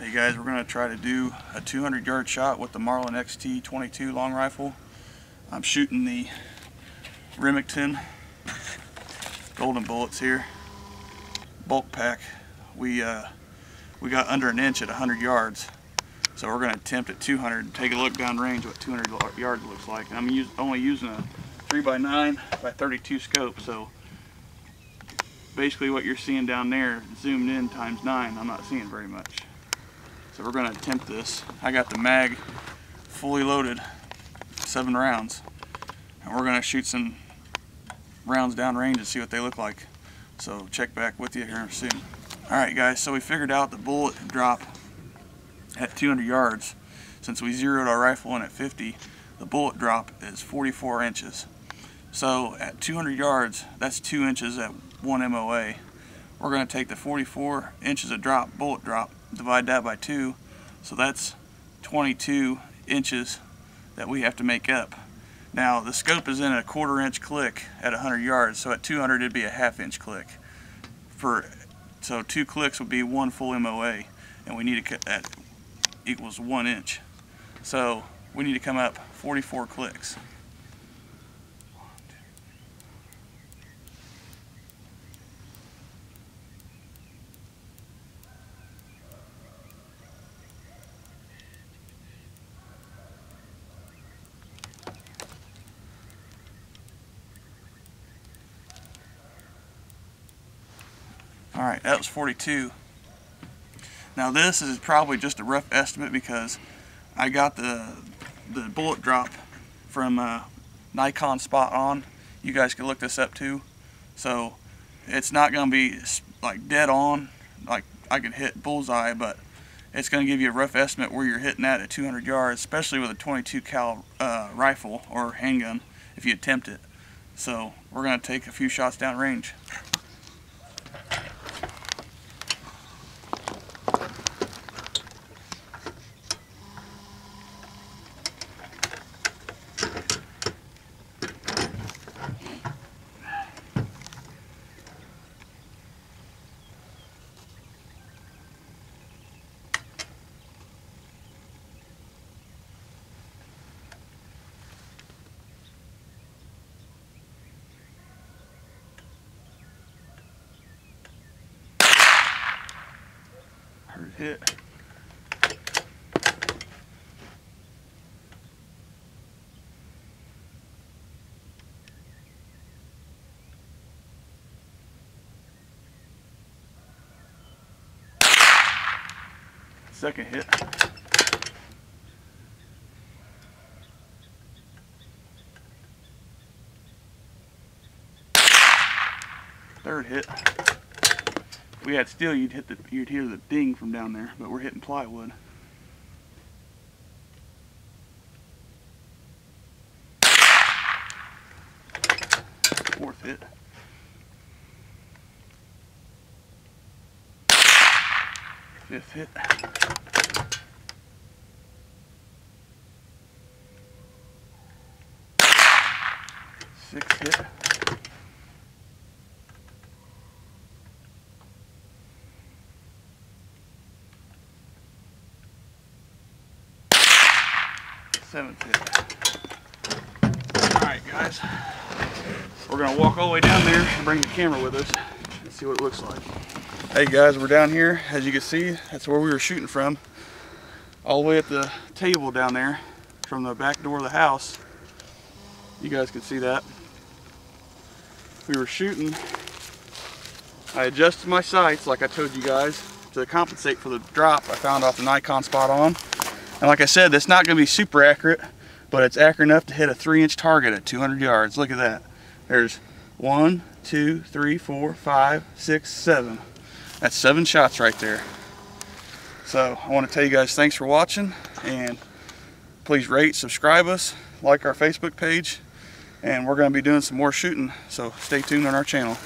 Hey guys, we're going to try to do a 200-yard shot with the Marlin XT-22 long rifle. I'm shooting the Remington Golden Bullets here, bulk pack. We got under an inch at 100 yards, so we're going to attempt at 200 and take a look down range what 200 yards looks like. And I'm only using a 3x9 by 32 scope, so basically what you're seeing down there zoomed in times 9, I'm not seeing very much. So we're going to attempt this. I got the mag fully loaded, 7 rounds, and we're going to shoot some rounds downrange and see what they look like. So check back with you here soon. Alright guys, so we figured out the bullet drop at 200 yards. Since we zeroed our rifle in at 50, the bullet drop is 44 inches. So at 200 yards, that's 2 inches at 1 MOA. We're going to take the 44 inches of drop, bullet drop, divide that by 2, so that's 22 inches that we have to make up. Now the scope is in a 1/4 inch click at 100 yards, so at 200 it'd be a 1/2 inch click. So 2 clicks would be 1 full MOA, and we need to cut that equals 1 inch. So we need to come up 44 clicks. Alright, that was 42. Now this is probably just a rough estimate because I got the bullet drop from Nikon Spot On. You guys can look this up too. So it's not going to be like dead on, like I could hit bullseye, but it's going to give you a rough estimate where you're hitting at 200 yards, especially with a 22 cal rifle or handgun if you attempt it. So we're going to take a few shots down range. Hit. Second hit. Third hit. If we had steel, you'd hear the ding from down there, but we're hitting plywood. Fourth hit. Fifth hit. Sixth hit. Seventh hit. Alright guys, we're going to walk all the way down there and bring the camera with us and see what it looks like. Hey guys, we're down here. As you can see, that's where we were shooting from. All the way at the table down there from the back door of the house. You guys can see that. We were shooting. I adjusted my sights like I told you guys to compensate for the drop I found off the Nikon Spot On. And like I said, that's not going to be super accurate, but it's accurate enough to hit a 3-inch target at 200 yards. Look at that. There's 1, 2, 3, 4, 5, 6, 7. That's 7 shots right there. So I want to tell you guys thanks for watching, and please rate, subscribe us, like our Facebook page, and we're going to be doing some more shooting. So stay tuned on our channel.